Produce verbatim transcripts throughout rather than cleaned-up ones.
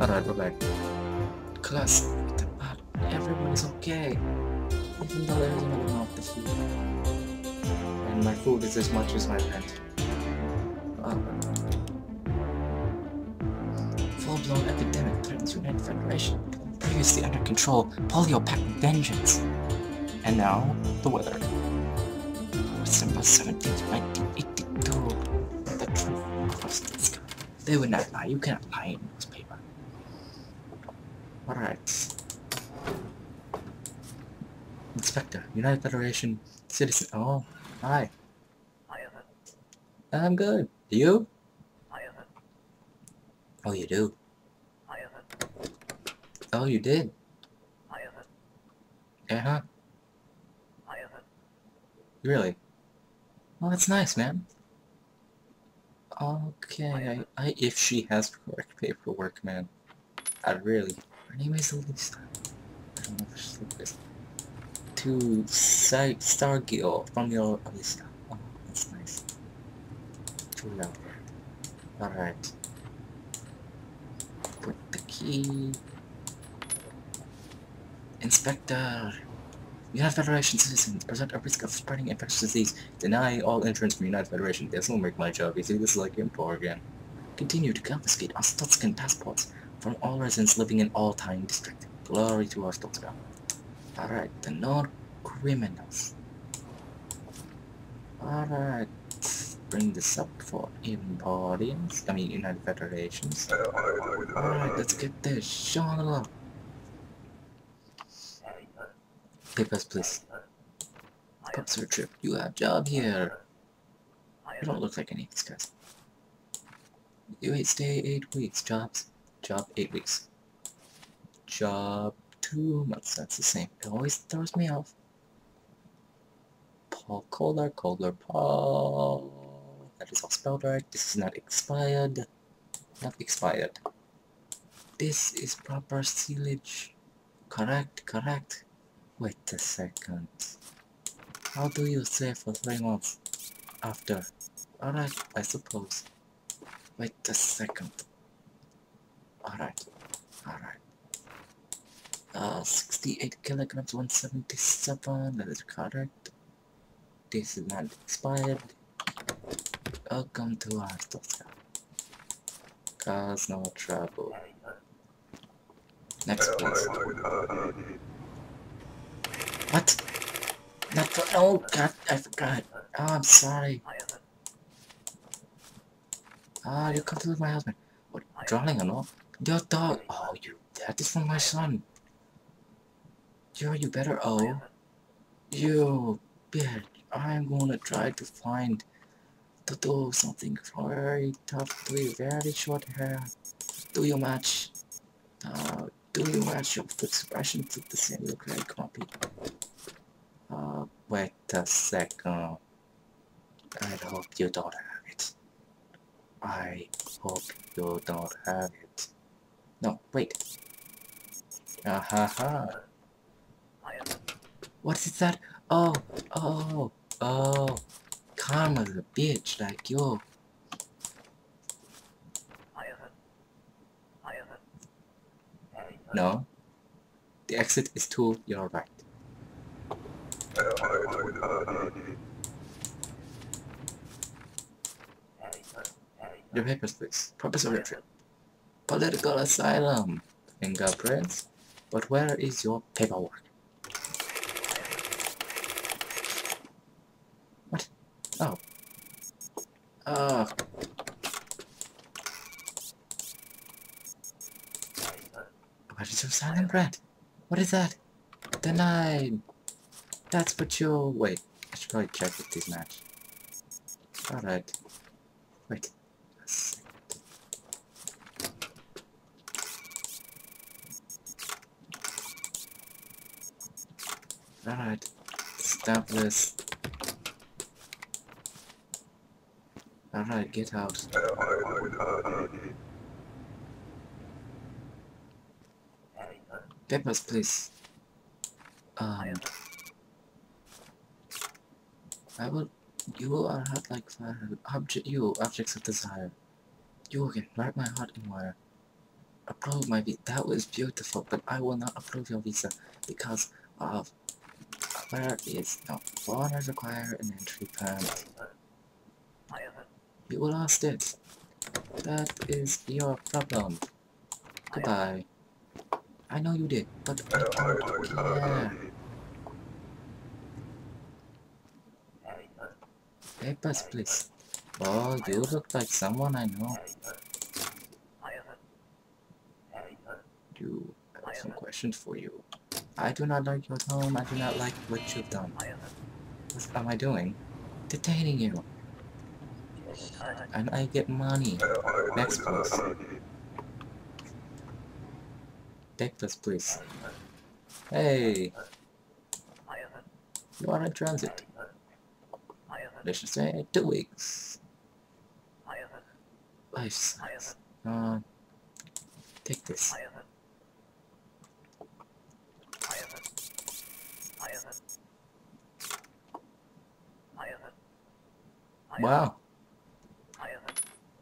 Alright, we're back. Class, everyone is okay. Even though there isn't enough to food. And my food is as much as my pet. Alright. Full-blown epidemic threatens United Federation. Previously under control, polio packed vengeance. And now, the weather. December seventeenth, nineteen eighty-two. The truth of Arstotzka. They would not lie. You cannot lie in this paper. Alright. Inspector, United Federation citizen. Oh, hi. I'm good. Do you? Oh, you do. Oh, you did. Uh huh. Really? Well, that's nice, man. Okay, I, I if she has correct paperwork, man. I really. Her name is Elisa. I don't know if she's like this. To Sergio from your Arstotzka. Oh, that's nice. Too loud. Alright. Put the key. Inspector. United Federation citizens present a risk of spreading infectious disease. Deny all entrance from United Federation. This will make my job easy. This is like Impor again. Continue to confiscate Arstotzkan passports from all residents living in all time district. Glory to Arstotzka. Alright, the non-criminals. Alright, bring this up for in audience. I mean, United Federation. Alright, let's get this. Show on the love. Papers, please. Pop searcher, you have a job here. You don't look like any of these guys. You eight stay eight weeks. Jobs. Job eight weeks. Job two months. That's the same. It always throws me off. Paul Kohler, Kohler, Paul. That is all spelled right. This is not expired. Not expired. This is proper sealage. Correct, correct. Wait a second. How do you say for three months after? Alright, I suppose. Wait a second. Alright, alright. Uh, sixty-eight kilograms, one seventy-seven, that is correct. This is not expired. Welcome to Arstotzka. Cause no trouble. Next place. What? Not for, oh god, I forgot. Oh, I'm sorry. Ah, you come to live with my husband. What, drawing or not? Your dog. Oh, you. That is from my son. Yo, you better. Oh. You. Bitch. I'm gonna try to find. To do something very tough to a very short hair. Do you match? Uh, do you match your expression to the same look like copy? Uh, wait a second. I hope you don't have it. I hope you don't have it. No, wait. Ahaha. What is that? Oh, oh, oh. Karma's a bitch like you. No. The exit is to your right. Your papers, please. Purpose of your trip. Political asylum. Fingerprints. But where is your paperwork? What? Oh. Uh. Where is your silent bread? What is that? Denied. That's what you're... Wait. I should probably check if these match. Alright. Wait. Alright, establish. Alright, get out. Papers, please. Um, I will. You are hot like fire. Object, you objects of desire. You can light my heart in wire. upload my video. That was beautiful, but I will not upload your visa because of where is no foreigners require an entry permit. You lost it. That is your problem. Goodbye. I know you did, but I don't care. Papers, please. Oh, you look like someone I know. You have some questions for you. I do not like your tone. I do not like what you've done. What am I doing? Detaining you. And I get money. Next, please. Take this, please. Hey! You are in transit. Let's just say two weeks. Life size. Uh, take this. Wow.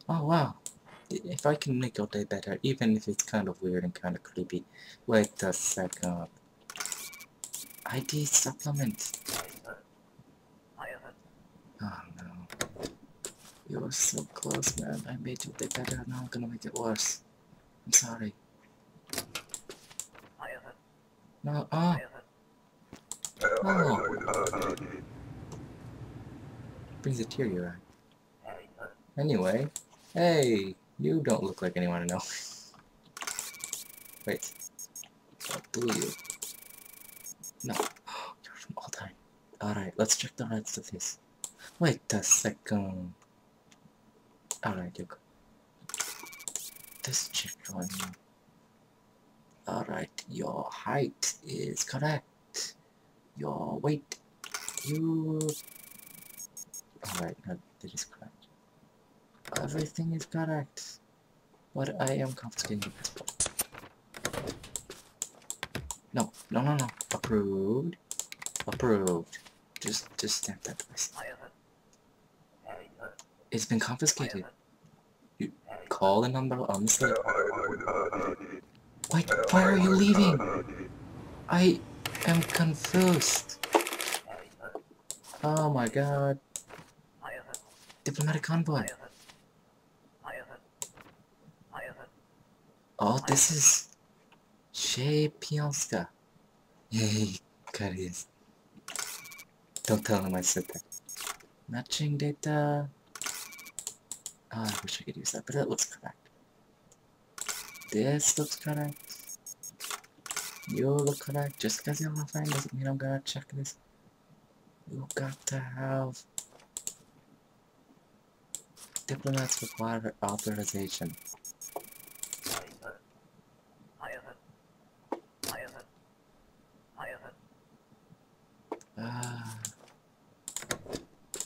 Oh wow. If I can make your day better, even if it's kind of weird and kind of creepy. Wait a second. I D supplement. Oh no. You were so close, man. I made your day better, now I'm gonna make it worse. I'm sorry. No, oh. Oh. Brings a tear to your eye. Anyway. Hey, you don't look like anyone I know. Wait. What do you? No. Oh, you're from all time. Alright, let's check the rest of this. Wait a second. Alright, you go. This check one. Alright, your height is correct. Your weight. You. Alright, now that is correct. Everything is correct. But I am confiscating your passport. No, no, no, no. Approved. Approved. Just, just stamp that place. It's been confiscated. You call the number on the slip. Wait, why are you leaving? I am confused. Oh my god. Diplomatic convoy. Oh, this is Shea Pionska. Yay, God, it is. Don't tell him I said that. Matching data. Oh, I wish I could use that, but that looks correct. This looks correct. You look correct. Just because you're my friend doesn't mean I'm gonna check this. You got to have diplomats require authorization. Ah,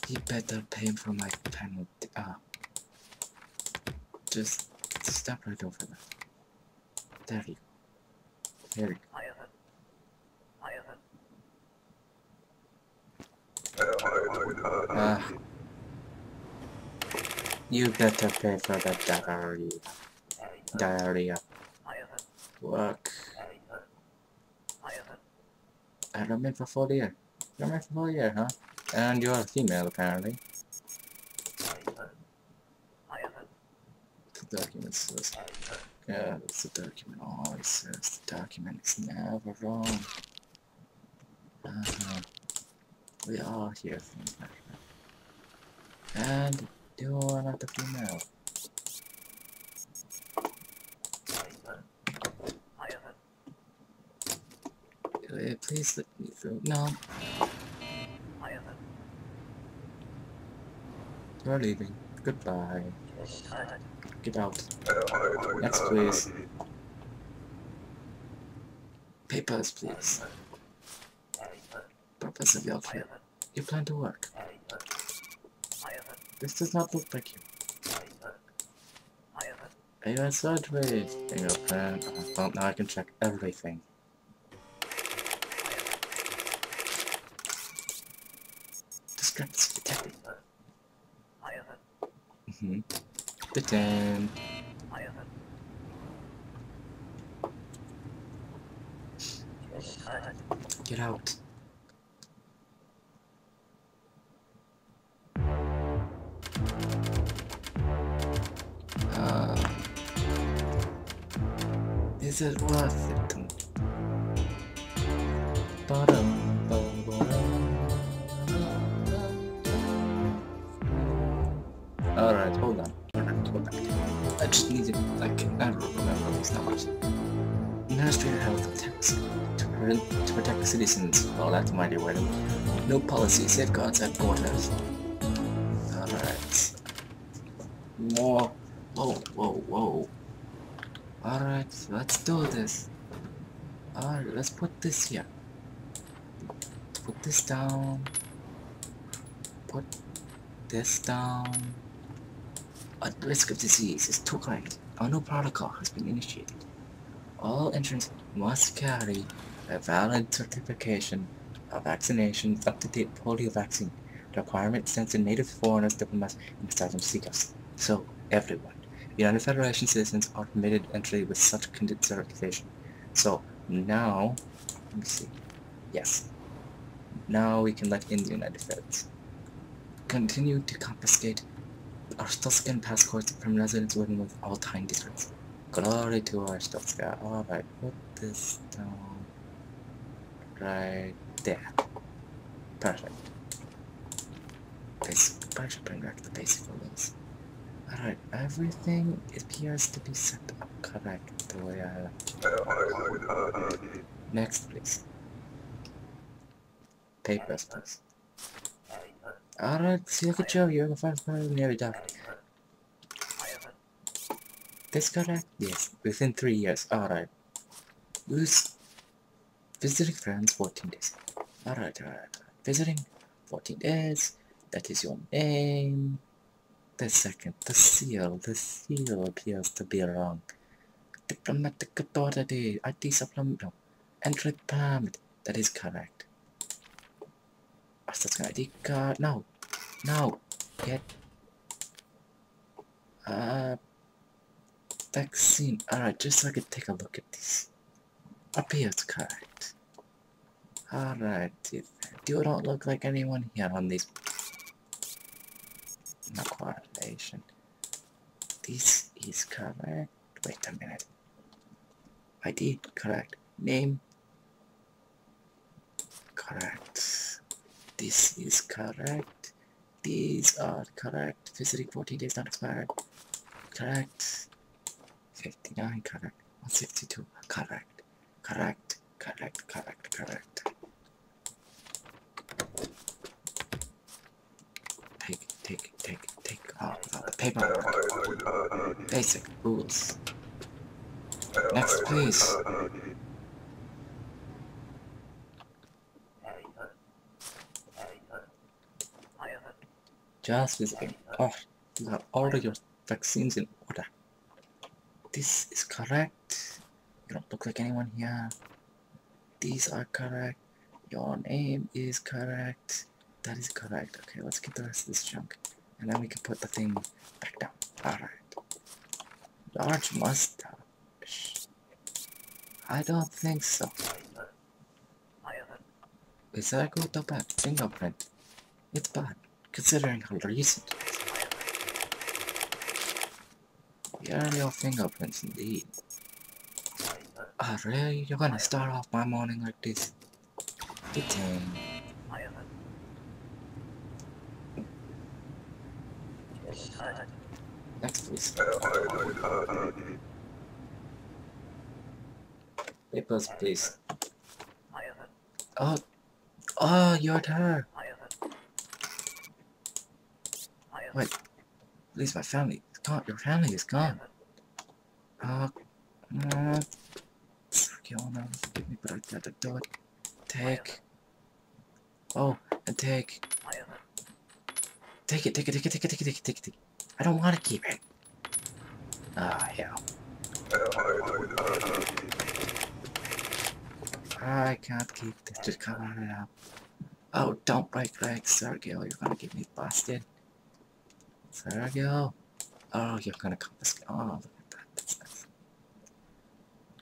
he better pay for my penalty. Ah, just step right over there. There you go. There you go. Ah, you better pay for the diarrhea. Diarrhea. Work. I remember for the year. You're my full year, huh? And you're a female, apparently. The document says... Yeah, that's the document always says. The document is never wrong. Uh-huh. We all hear things like that. And you are not a female. Please let me through. No. You're leaving. Goodbye. Get out. Next, please. Papers, please. Purpose of your trip. You plan to work. This does not look like you. Are you in surgery? And your plan. Well, now I can check everything. Detected. Mm-hmm. Detained. Get out. Uh, is it worth it? Bottom, bottom, bottom. Alright, hold on. Alright, hold on. I just need to, like, I don't remember these numbers. Administrative health tax to, to protect citizens. Oh, that's mighty well. No policy, safeguards at quarters. Alright. More. Whoa, whoa, whoa. Alright, let's do this. Alright, let's put this here. Put this down. Put this down. At risk of disease is too great. A new protocol has been initiated. All entrants must carry a valid certification of vaccination, up-to-date polio vaccine. The requirement stands in native foreigners, diplomats, and asylum seekers. So, everyone. United Federation citizens are permitted entry with such conditional certification. So, now, let me see. Yes. Now we can let in the United Feds. Continue to confiscate Arstotzkan passports of permanent residents living with all time districts. Glory to Arstotzka. Alright, put this down right there. Perfect. Basic. I should bring back the basic rules. Alright, everything appears to be set up correct the way I like it. Next, please. Papers, please. Alright, see, look at you. You're the first person nearly died. This correct? Yes, within three years. Alright. Who's visiting friends? fourteen days. Alright, alright. Visiting? fourteen days. That is your name. The second. The seal. The seal appears to be wrong. Diplomatic authority. I D supplement. No. Entry permit. That is correct. Arstotzka I D card. No. No. Get. Uh. Vaccine. Alright, just so I can take a look at this. Appears correct. Alright, you don't look like anyone here on these. No correlation. This is correct. Wait a minute. I D correct. Name correct. This is correct. These are correct. Visiting fourteen days not expired. Correct. fifty-nine, correct. one sixty-two, correct. Correct, correct, correct, correct. Take, take, take, take off the paper. Basic rules. Next, please. Just visiting. Oh, you have all of your vaccines in order. This is correct. You don't look like anyone here. These are correct. Your name is correct. That is correct. Okay, let's get the rest of this junk. And then we can put the thing back down. Alright. Large mustache. I don't think so. Is that good or bad? Fingerprint. It's bad, considering how recent it is. Here are your fingerprints indeed. Ah, oh, really? You're gonna start off my morning like this? Detain. Next, please. Papers, please. Oh, oh, you're at her. Wait, at least my family. Your family is gone. Uh, uh, Sergio, no, forgive me, but I gotta do it. Take. Oh, and take. Take it, take it, take it, take it, take it, take it, take it. I don't want to keep it. Ah, hell. I can't keep this. Just come on it out. Oh, don't break legs, Sergio. You're gonna get me busted. Sergio. Oh, you're gonna confiscate. Oh, look at that. That's nice.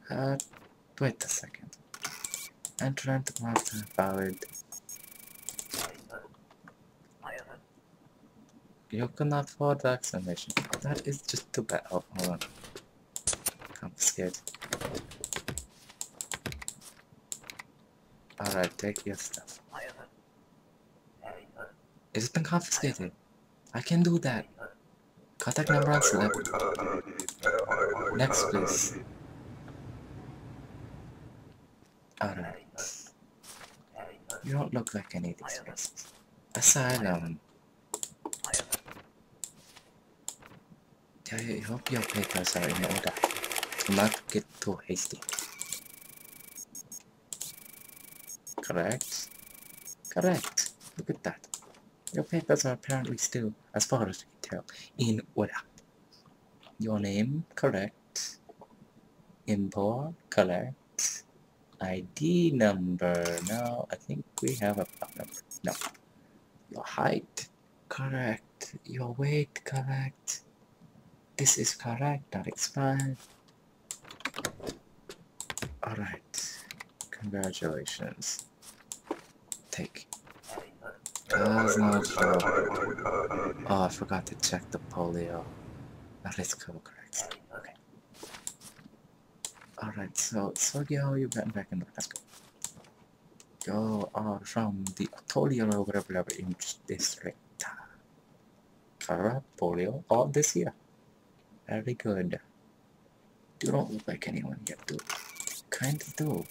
Uh, wait a second. entrant was valid. You cannot afford the exclamation. That is just too bad. Oh, hold on. Confiscate. Alright, take your stuff. It's been confiscated. I can do that. Contact number on select. Next, please. Alright. You don't look like any of these places. Asylum. I hope your papers are in order. Do not get too hasty. Correct? Correct. Look at that. Your papers are apparently still, as far as we can tell, in order. Your name? Correct. Import? Correct. I D number? No, I think we have a problem. No. Your height? Correct. Your weight? Correct. This is correct, not expired. Alright. Congratulations. Take. Does not show. Oh, I forgot to check the polio. That is correct. Okay. Alright, so, Sergio, you've gotten back in the let's go. You are from the Autolia or whatever in district. Correct, polio, all this year. Very good. You don't look like anyone yet, do kind of do.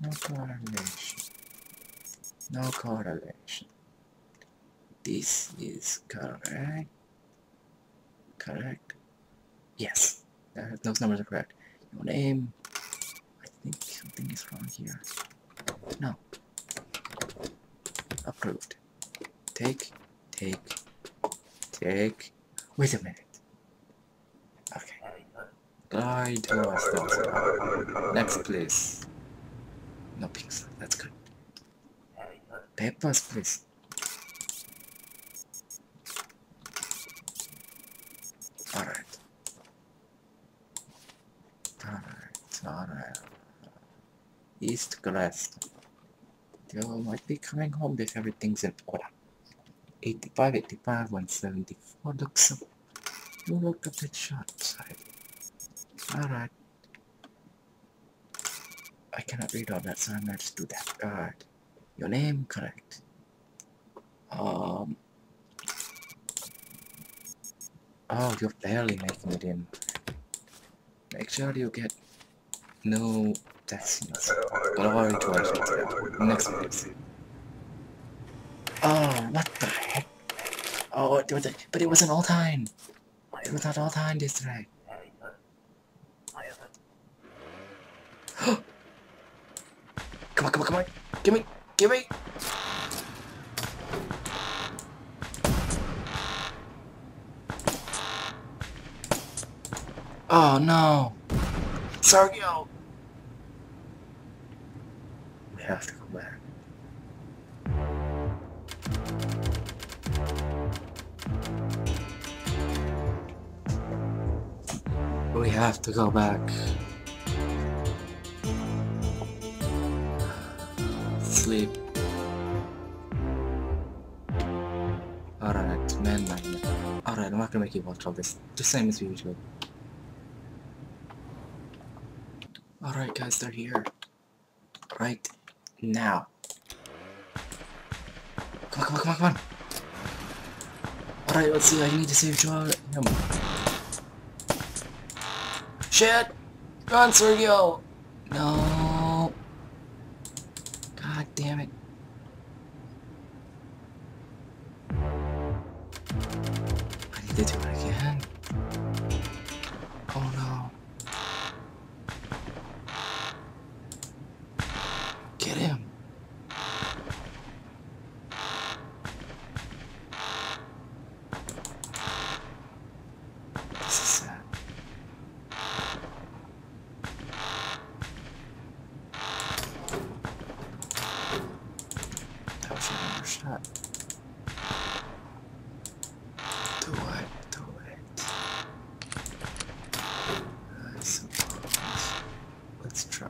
No correlation. No correlation. This is correct. Correct. Yes. That, those numbers are correct. Your name. I think something is wrong here. No. Approved. Take. Take. Take. Wait a minute. Glide to Arstotzka. Next, please. No pixel. That's good. Papers, please. Alright. Alright, alright. East Grestan. You might be coming home if everything's in order. eighty-five, eighty-five, one seventy-four looks up. You look a bit sharp, side. Alright. I cannot read all that, so I'm gonna just do that. Alright. Your name? Correct. Um. Oh, you're barely making it in. Make sure you get no taxis. Glory to Arstotzka. Next place. Oh, what the heck? Oh, it was a, but it was an all-time. It was not all-time district. Come on, come on, come on! Give me! Give me! Oh no! Sergio! We have to go back. We have to go back. Sleep. Alright, man, man, man. Alright, I'm not gonna make you watch all this. Just same as usual. Alright guys, they're here. Right now. Come on, come on, come on, come on! Alright, let's see, I need to save Joel. Him. Shit! Run, Sergio! No! Damn it. I need to do it again. Oh no. Get him. This is sad. Shot. Do it, do it. I suppose. Let's try.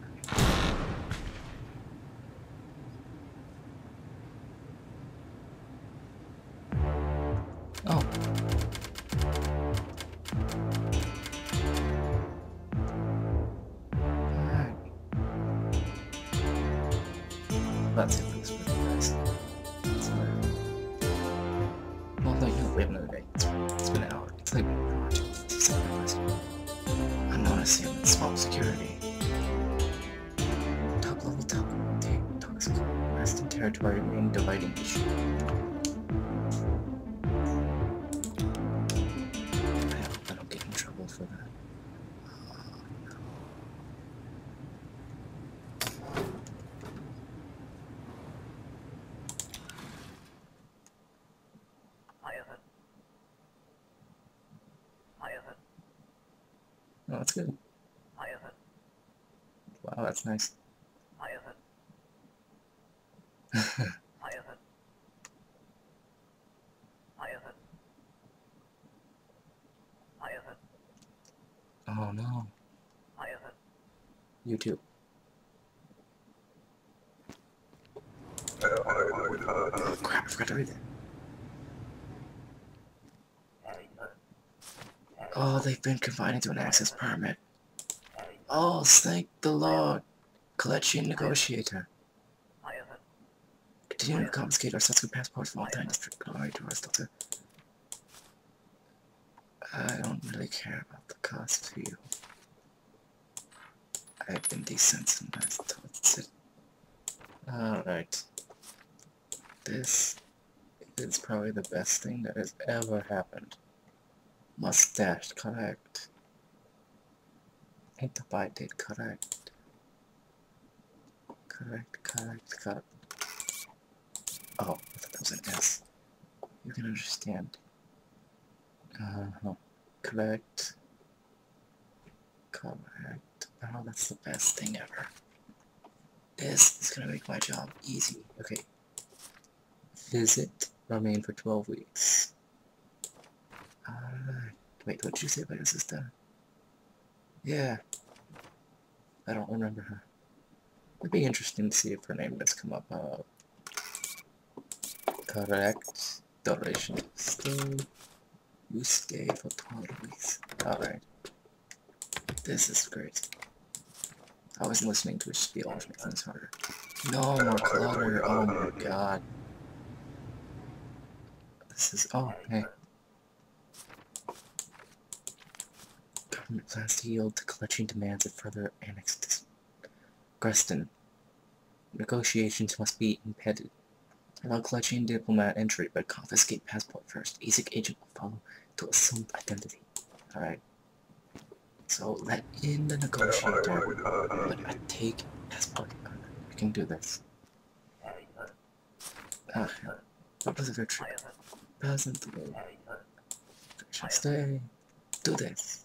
that simply is really nice. So, well, no, you know, we have another day. It's, it's been an hour. It's like an hour or two. It's like an hour. I'm not assuming it's small security. Top level, top level, take toxic rest in territory, room dividing issue. Oh, that's good. Wow, that's nice. Oh no. You too. Oh, crap, I forgot to read that. Oh, they've been confined to an access permit. Oh, thank the Lord, Kolechia negotiator. Continue to confiscate Arstotzka passports from all time district. Glory to Arstotzka. I don't really care about the cost for you. I've been desensitized towards it. Alright. This is probably the best thing that has ever happened. Mustache, correct. Hit the bite date, correct. Correct, correct, correct. Oh, I thought that was an S. You can understand. Uh huh. Correct. Correct. Oh, that's the best thing ever. This is gonna make my job easy. Okay. Visit, remain for twelve weeks. Alright. Wait, what did you say about your sister? Yeah. I don't remember her. It'd be interesting to see if her name does come up. Uh, correct. Duration still. You stay for twelve weeks. Alright. This is great. I wasn't listening to a spiel, which makes things harder. No more clutter. Oh my god. This is. Oh, hey. Government plans to yield to Kolechia demands of further annexed Grestan. Negotiations must be impeded. Allow Kolechia diplomat entry, but confiscate passport first. Ezek agent will follow to assumed identity. Alright. So let in the negotiator, but I take passport. We can do this. Ah, what was a good trip? Peasant the world. Shall stay. Do this.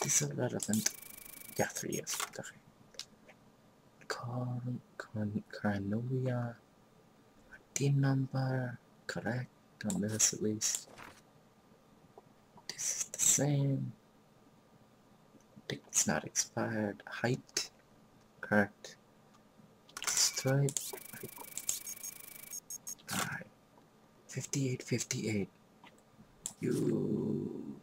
These are relevant. Yeah, three years. Okay. Carn, Carn, Carnovia. Team number. Correct. On this at least. This is the same. It's not expired. Height. Correct. Stripe. Alright. Fifty-eight, fifty-eight. You.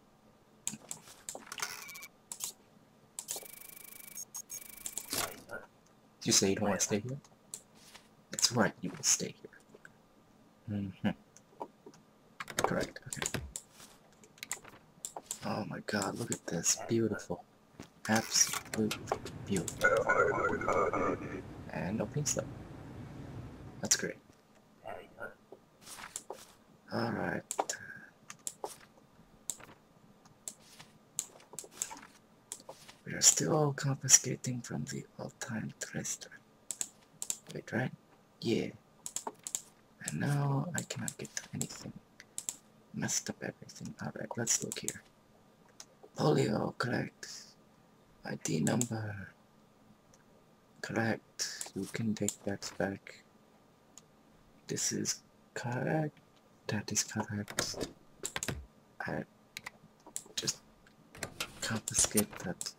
You say you don't want to stay here? That's right, you will stay here. Mm-hmm. Correct, okay. Oh my god, look at this. Beautiful. Absolutely beautiful. And no pink stuff. That's great. Alright. We are still confiscating from the all-time thruster. Wait, right? Yeah. And now I cannot get to anything. Messed up everything. Alright, let's look here. Polio, correct. I D number. Correct. You can take that back. This is correct. That is correct. I just confiscate that.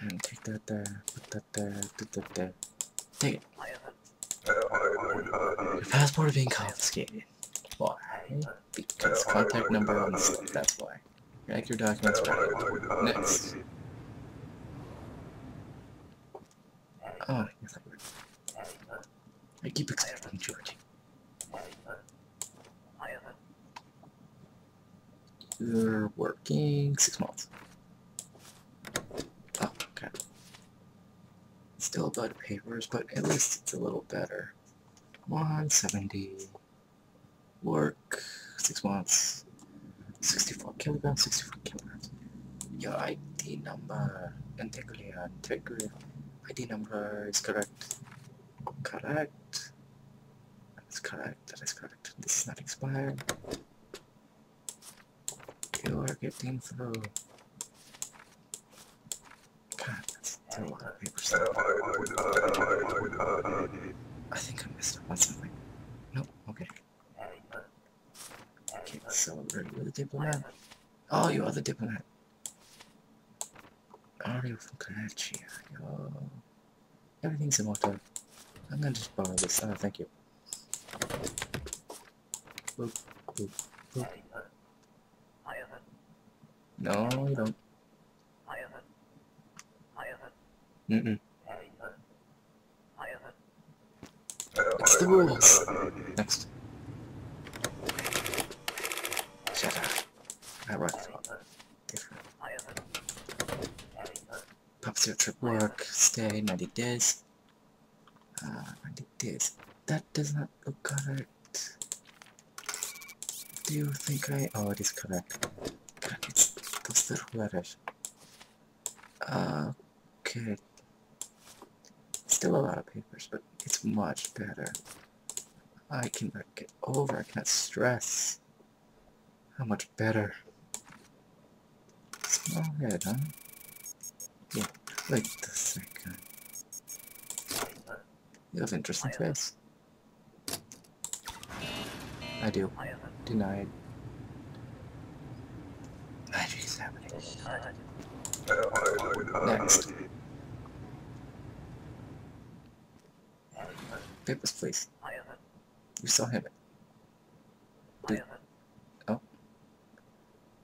And take that there, put that there, put that there. Take it. Your passport is being confiscated. Why? Because contact number on slip, that's why. Make your documents private. Next. Ah, yes, I will. I keep excited from George. You're working six months. Oh, okay. Still about papers, but at least it's a little better. one seventy. Work six months. sixty-four kilograms, sixty-four kilograms. Your I D number, Integria, Integria. I D number is correct. Correct. That is correct. That is correct. This is not expired. You are getting through. God, that's a lot of papers. I think I messed up on something. No, okay. Okay, so you're the diplomat. Oh, you are the diplomat. Are you from Kolechia? Yo. Everything's in order. I'm gonna just borrow this. Oh, thank you. Boop, boop, boop. No, you don't. Mm-mm. It's the rules! Next. Shut up. I work. Different. Pops your trip work. Stay ninety days. Uh, ninety days. That does not look correct. Do you think I... Oh, it is correct. Correct. It's... Those little letters. Uh, okay. Still a lot of papers, but it's much better. I cannot get over, I cannot stress how much better. Small head, huh? Yeah, wait a second. You have an interesting face. I do. Denied. Magic is happening. Next. Papers, please. You saw him. Did... Oh.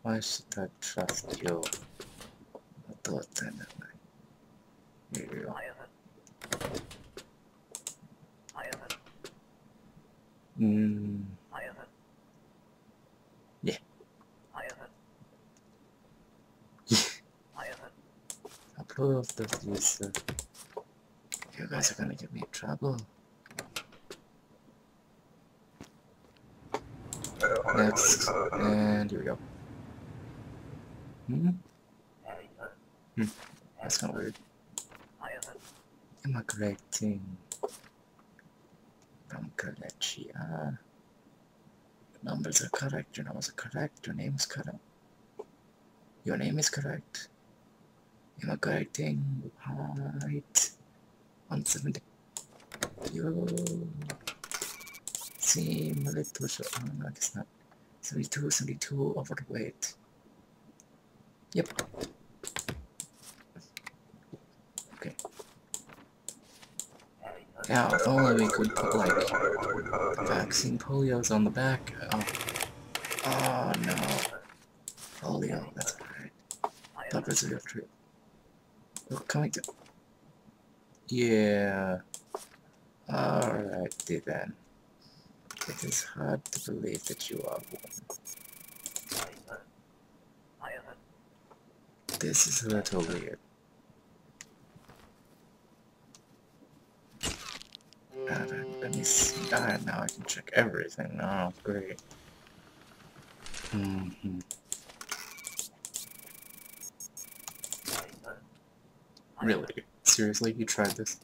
Why should I trust you? I thought that I... Here you go. Mm. Yeah. Approve this user. You guys are gonna get me in trouble. Next, and here we go. Hmm? Hmm. That's kinda weird. Immigrating from Kolechia. Your numbers are correct, your numbers are correct, your name is correct. Your name is correct. Immigrating, right. one seventy. You seem a little short. Oh, no, it's not. seventy-two, seventy-two, overweight. Yep. Okay. Now, if only we could put, like, vaccine polios on the back. Oh, oh no. Polio, that's alright. That reserve trip. We're coming to... Yeah... Alrighty then. It is hard to believe that you are one. This is a little weird. Alright, let me see. Alright, now I can check everything. Oh, great. Mm-hmm. Really? Seriously? You tried this?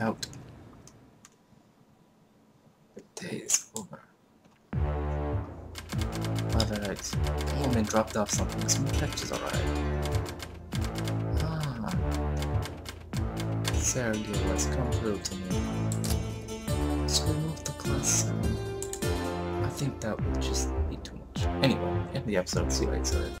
Out. The day is over. Alright. Came and dropped off something. This much is alright. Ah. Sergio has come through to me. So remove the class. I think that would just be too much. Anyway, end the episode. See you later.